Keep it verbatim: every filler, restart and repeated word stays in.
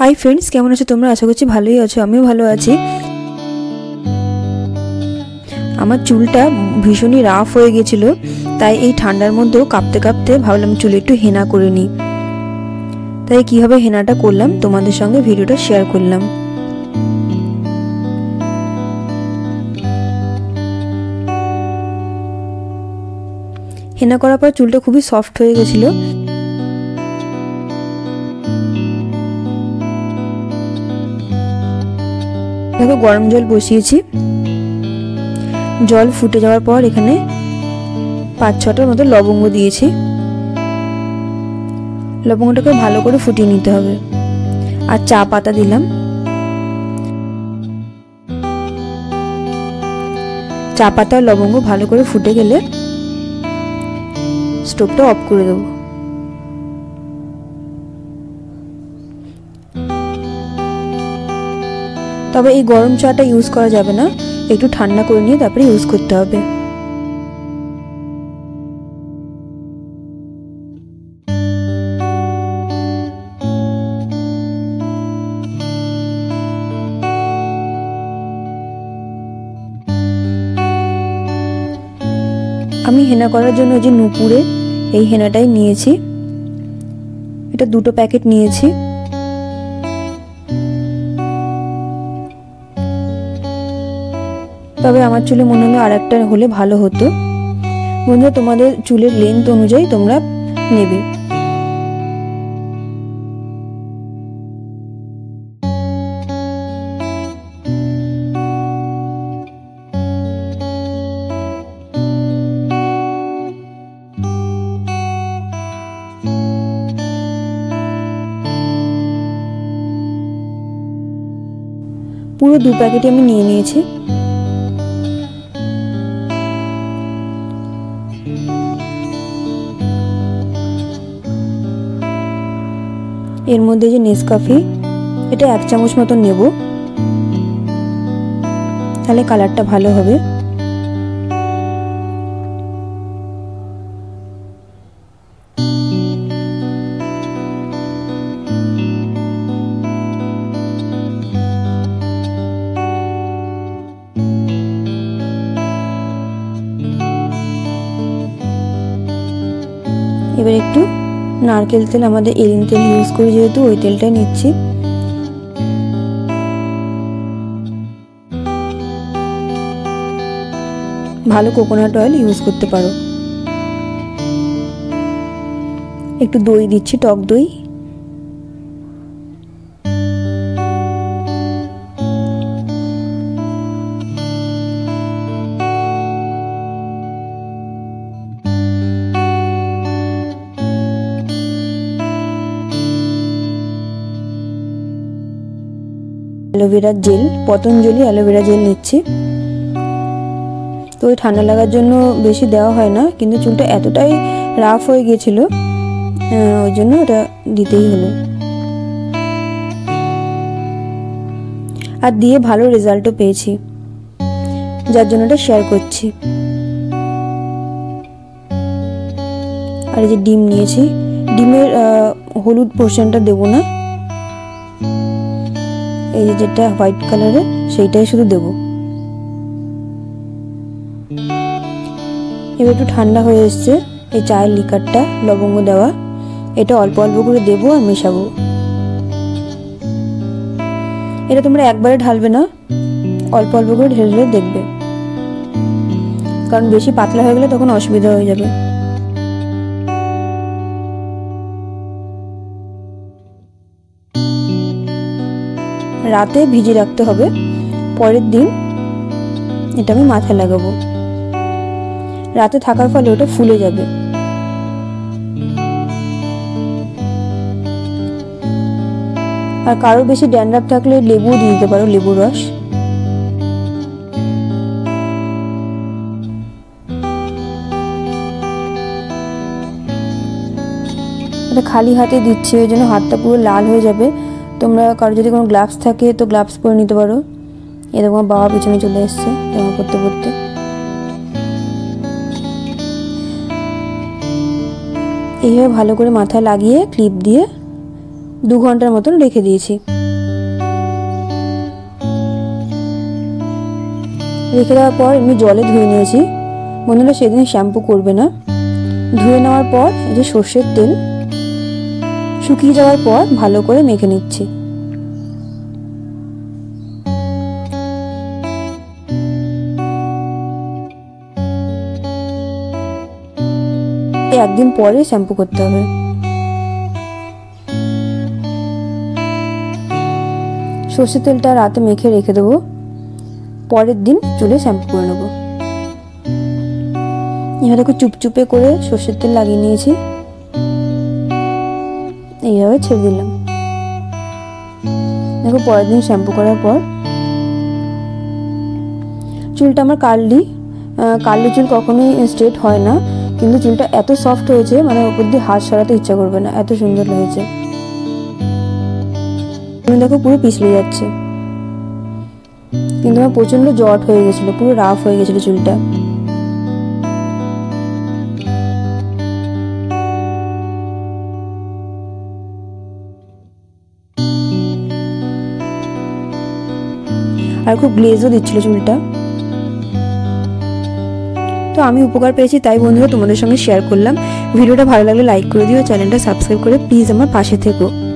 Hi friends, কেমন আছো তোমরা? আশা করছি ভালোই আছো, আমিও ভালো আছি। আমার চুলটা ভীষণই রাফ হয়ে গেছিলো, তাই এই ঠান্ডার মধ্যেও কাঁপতে কাঁপতে ভাবলাম চুলে একটু হেনা করে নিই। তাই কীভাবে হেনাটা করলাম তোমাদের সঙ্গে ভিডিওটা শেয়ার করলাম। হেনা করার পর চুলটা খুবই সফট হয়ে গেছিলো। দেখো গরম জল বসিয়েছি, জল ফুটে যাওয়ার পর এখানে পাঁচ ছটার মতো লবঙ্গ দিয়েছি। লবঙ্গটাকে ভালো করে ফুটিয়ে নিতে হবে। আর চা পাতা দিলাম, চা পাতা আর লবঙ্গ ভালো করে ফুটে গেলে স্টোভটা অফ করে দেবো। তবে এই গরম চাটা ইউজ করা যাবে না, একটু ঠান্ডা করে নিয়ে তারপরে ইউজ করতে হবে। আমি হেনা করার জন্য যে নুপুরে এই হেনাটাই নিয়েছি, এটা দুটো প্যাকেট নিয়েছি। তবে আমার চুলে মনে হলো আর একটা হলে ভালো হতো। বন্ধুরা, তোমাদের চুলের লেন্থ অনুযায়ী তোমরা নেবে। পুরো দু প্যাকেট আমি নিয়ে নিয়েছি। এর মধ্যে যে নেসকাফি, এটা এক চামচ মতো নেব, তাহলে কালারটা ভালো হবে। এবার একটু নারকেল তেল, আমাদের এরিন তেল ইউজ করি যেহেতু, ওই তেলটাই নিচ্ছি। ভালো কোকোনাট অয়েল ইউজ করতে পারো। একটু দই দিচ্ছি, টক দই। Aloe vera gel, Patanjali aloe vera gel নিচ্ছি। তো ঠান্ডা লাগার জন্য বেশি দেওয়া হয় না, কিন্তু চুলটা এতটাই রাফ হয়ে গিয়েছিল ওই জন্য ওটা দিতেই হলো। আর দিয়ে ভালো রেজাল্টও পেয়েছি, যার জন্য এটা শেয়ার করছি। আর এই যে ডিম নিয়েছি, ডিমের হলুদ পোর্শনটা দেবো না, এই যেটা হোয়াইট কালারের সেইটাই শুধু দেব। এবার একটু ঠান্ডা হয়ে এসছে এই চায়ের লিকারটা, লবঙ্গ দেওয়া, এটা অল্প অল্প করে দেবো আর মেশাবো। এটা তোমরা একবারে ঢালবে না, অল্প অল্প করে ঢেলে দেখবে, কারণ বেশি পাতলা হয়ে গেলে তখন অসুবিধা হয়ে যাবে। রাতে ভিজে রাখতে হবে, পরের দিন এটা আমি মাথায় লাগাবো। রাতে থাকার ফলে ওটা ফুলে যাবে। আর কারো বেশি ড্যান্ড্রাফ থাকলে লেবু দিয়ে দিতে পারো, লেবু রস। এটা খালি হাতে দিচ্ছি, ওই জন্য হাতটা পুরো লাল হয়ে যাবে। তোমরা কারো যদি কোনো গ্লাভস থাকে তো গ্লাভস পরে নিতে পারো। এরকম বাবা পিছনে চলে এসছে জামা পরতে পরতে। এইভাবে ভালো করে মাথায় লাগিয়ে ক্লিপ দিয়ে দু ঘন্টার মতন রেখে দিয়েছি। রেখে দেওয়ার পর আমি জলে ধুয়ে নিয়েছি। বন্ধুরা, সেদিন শ্যাম্পু করবে না। ধুয়ে নেওয়ার পর এই যে সর্ষের তেল শুকিয়ে যাওয়ার পর ভালো করে মেখে নিচ্ছি। একদিন পরে শ্যাম্পু করতে হবে। সর্ষের তেলটা রাতে মেখে রেখে দেবো, পরের দিন চুলে শ্যাম্পু করে নেবো। এভাবে চুপচুপে করে সর্ষের তেল লাগিয়ে নিয়েছি, এইভাবে ছেড়ে দিলাম। দেখো পরের দিন শ্যাম্পু করার পর চুলটা আমার কার্লি, কার্লি চুল কখনোই স্ট্রেট হয় না, কিন্তু চুলটা এত সফট হয়েছে মানে ওপর দিয়ে হাত সরাতে ইচ্ছা করবে না, এত সুন্দর হয়েছে। দেখো পুরো পিছলে যাচ্ছে, কিন্তু আমার প্রচন্ড জট হয়ে গেছিল, পুরো রাফ হয়ে গেছিল চুলটা। আর খুব গ্লেজও দিচ্ছিল চুলটা। তো আমি উপকার পেয়েছি তাই বন্ধুরা তোমাদের সঙ্গে শেয়ার করলাম। ভিডিওটা ভালো লাগলে লাইক করে দিও, চ্যানেলটা সাবস্ক্রাইব করে প্লিজ আমার পাশে থেকো।